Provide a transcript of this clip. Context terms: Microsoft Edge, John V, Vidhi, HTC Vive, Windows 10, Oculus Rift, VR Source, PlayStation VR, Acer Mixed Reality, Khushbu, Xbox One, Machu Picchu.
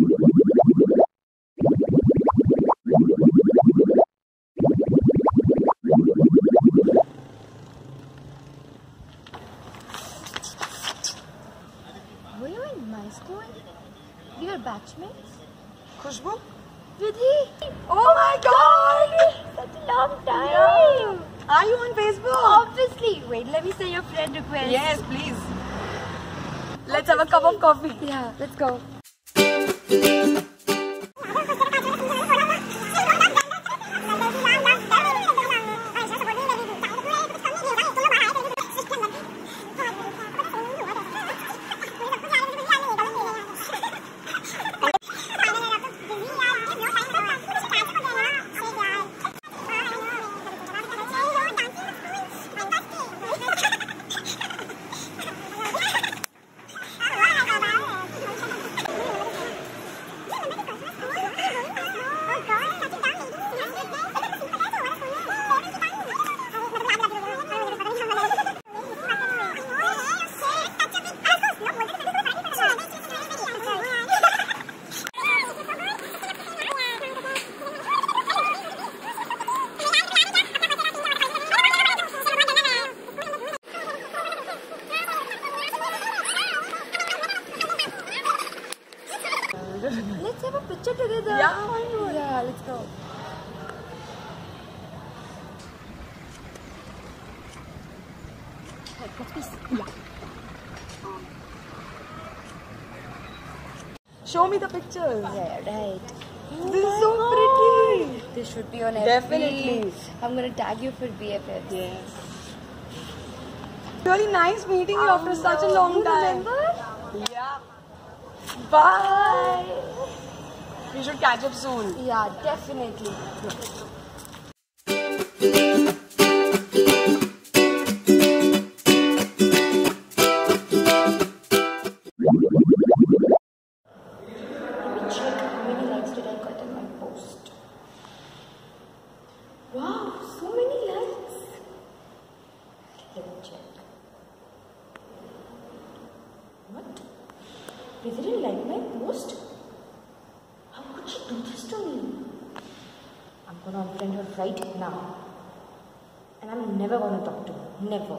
Were you in my school? We were batchmates. Khushbu? Vidhi? Oh my God! Such a long time. Yeah. Are you on Facebook? Obviously. Wait, let me say your friend request. Yes, please. Let's have a cup of coffee. Yeah, let's go. Let's have a picture together. Yeah, let's go. Yeah. Show me the pictures. Yeah, right. Oh, this is so pretty. This should be on FB. Definitely. I'm gonna tag you for BFF. Yes. Really nice meeting you after such a long time. Remember? Yeah. Bye. We should catch up soon. Yeah, definitely. Let me check how many likes did I got on my post. Wow, so many likes. Let me check. What? They didn't like my post? How could she do this to me? I'm gonna unfriend her right now. And I'm never gonna talk to her. Never.